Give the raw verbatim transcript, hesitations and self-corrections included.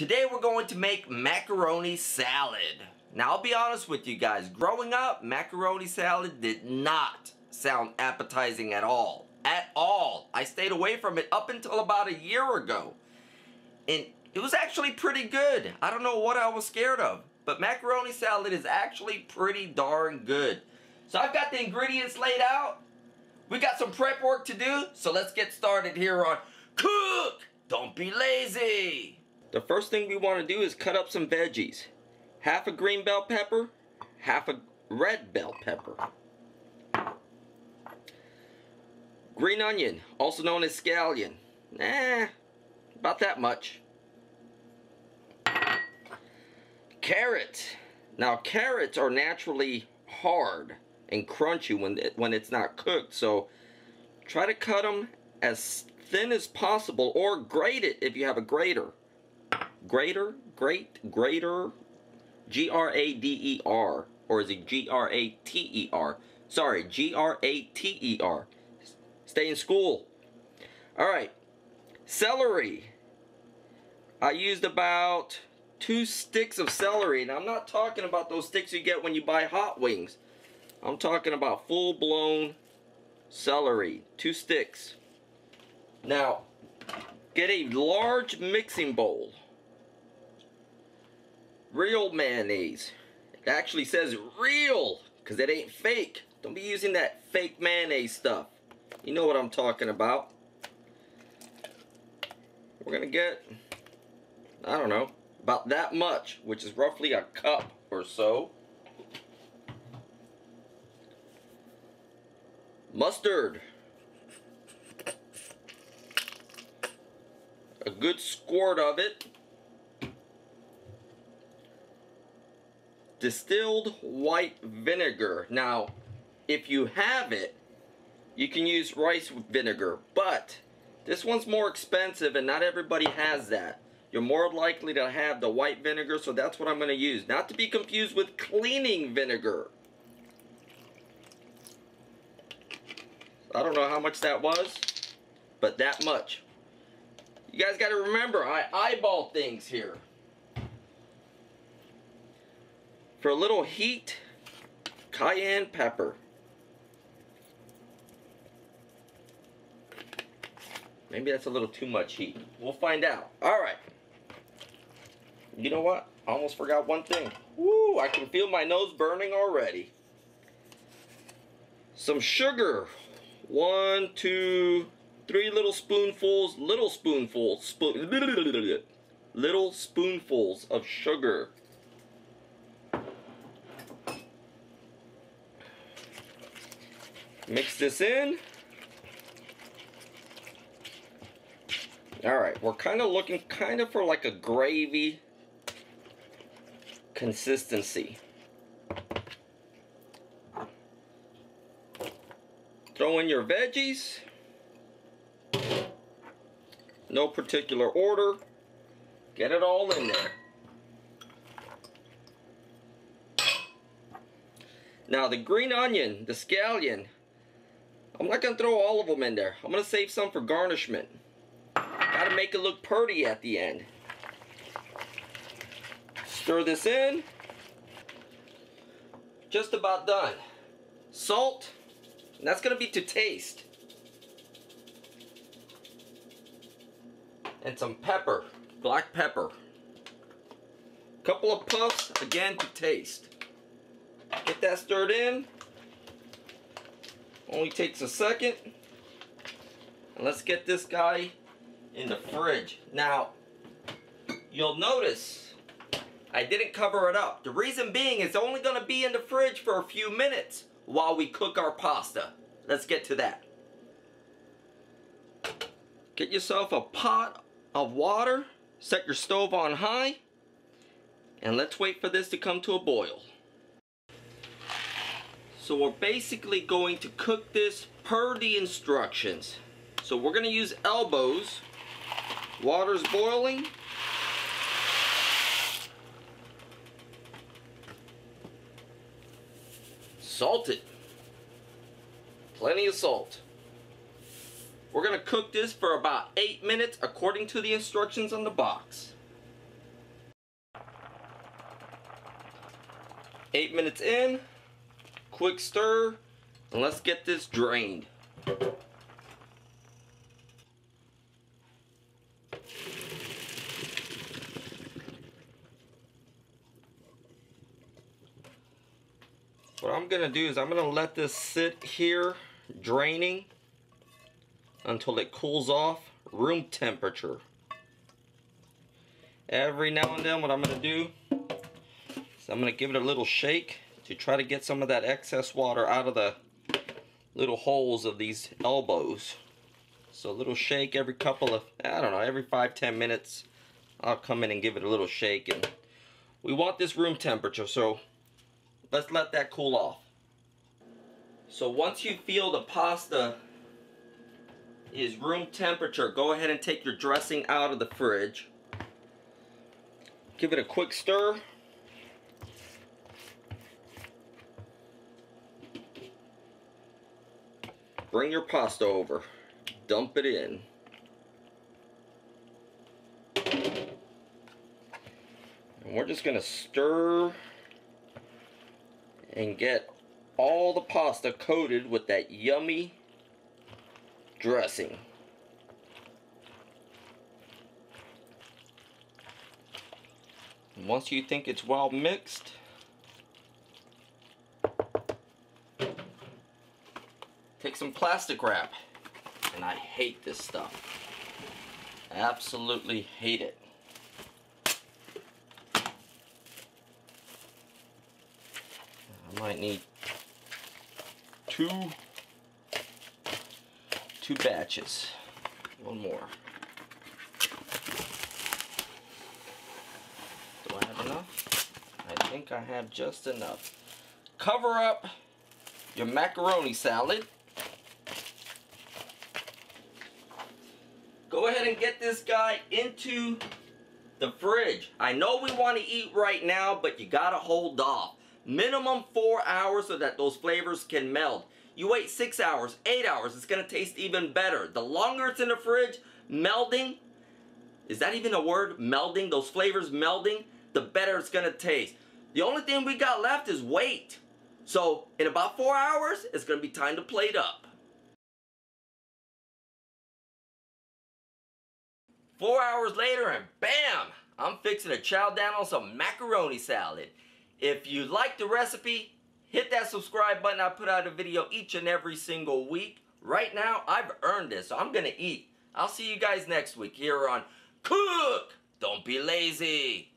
Today we're going to make macaroni salad. Now I'll be honest with you guys, growing up, macaroni salad did not sound appetizing at all. At all. I stayed away from it up until about a year ago. And it was actually pretty good. I don't know what I was scared of, but macaroni salad is actually pretty darn good. So I've got the ingredients laid out. We got some prep work to do, so let's get started here on Cook! Don't be lazy! The first thing we want to do is cut up some veggies. Half a green bell pepper, half a red bell pepper. Green onion, also known as scallion. Nah, about that much. Carrot. Now carrots are naturally hard and crunchy when when it's not cooked, so try to cut them as thin as possible or grate it if you have a grater. Grater, grate, grater, G R A D E R, or is it G R A T E R? Sorry, G R A T E R. Stay in school. Alright, celery. I used about two sticks of celery, and I'm not talking about those sticks you get when you buy hot wings. I'm talking about full-blown celery, two sticks. Now, get a large mixing bowl. Real mayonnaise. It actually says real because it ain't fake. Don't be using that fake mayonnaise stuff. You know what I'm talking about. We're gonna get, I don't know, about that much, which is roughly a cup or so. Mustard. A good squirt of it. Distilled white vinegar. Now, if you have it, you can use rice vinegar, but this one's more expensive and not everybody has that. You're more likely to have the white vinegar, so that's what I'm going to use. Not to be confused with cleaning vinegar. I don't know how much that was, but that much. You guys got to remember, I eyeball things here. For a little heat, cayenne pepper. Maybe that's a little too much heat. We'll find out. Alright. You know what? I almost forgot one thing. Woo! I can feel my nose burning already. Some sugar. One, two, three little spoonfuls. Little spoonfuls. Spoon, little spoonfuls of sugar. Mix this in. Alright, we're kind of looking kind of for like a gravy consistency. Throw in your veggies. No particular order. Get it all in there. Now the green onion, the scallion, I'm not going to throw all of them in there. I'm going to save some for garnishment. Got to make it look pretty at the end. Stir this in. Just about done. Salt. And that's going to be to taste. And some pepper. Black pepper. Couple of puffs. Again to taste. Get that stirred in. Only takes a second. And let's get this guy in the fridge. Now, you'll notice I didn't cover it up. The reason being it's only going to be in the fridge for a few minutes while we cook our pasta. Let's get to that. Get yourself a pot of water. Set your stove on high. And let's wait for this to come to a boil. So we're basically going to cook this per the instructions. So we're going to use elbows. Water's boiling. Salt it. Plenty of salt. We're going to cook this for about eight minutes according to the instructions on the box. Eight minutes in, quick stir, and let's get this drained. What I'm gonna do is I'm gonna let this sit here draining until it cools off room temperature. Every now and then what I'm gonna do is I'm gonna give it a little shake to try to get some of that excess water out of the little holes of these elbows. So a little shake every couple of, I don't know, every five to ten minutes I'll come in and give it a little shake, and we want this room temperature, so let's let that cool off. So once you feel the pasta is room temperature, go ahead and take your dressing out of the fridge. Give it a quick stir. Bring your pasta over. Dump it in. And we're just gonna stir and get all the pasta coated with that yummy dressing. And once you think it's well mixed, take some plastic wrap. And I hate this stuff. I absolutely hate it. I might need two, two batches, one more. Do I have enough? I think I have just enough. Cover up your macaroni salad. Go ahead and get this guy into the fridge. I know we want to eat right now, but you gotta hold off. Minimum four hours so that those flavors can meld. You wait six hours, eight hours, it's gonna taste even better. The longer it's in the fridge, melding, is that even a word? Melding, those flavors melding, the better it's gonna taste. The only thing we got left is wait. So in about four hours, it's gonna be time to plate up. Four hours later and bam! I'm fixing to chow down on some macaroni salad. If you like the recipe, hit that subscribe button. I put out a video each and every single week. Right now, I've earned this, so I'm gonna eat. I'll see you guys next week here on Cook, Don't Be Lazy.